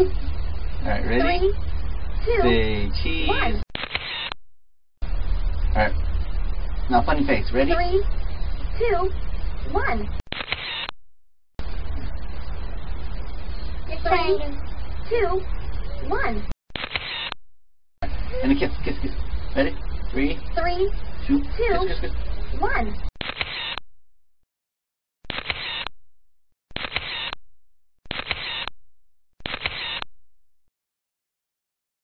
Alright, ready? 3, 2, say cheese. 1. Alright. Now, funny face. Ready? 3, 2, 1. It's 3, 2, 1. And a kiss. Ready? 3, 2, kiss. 1.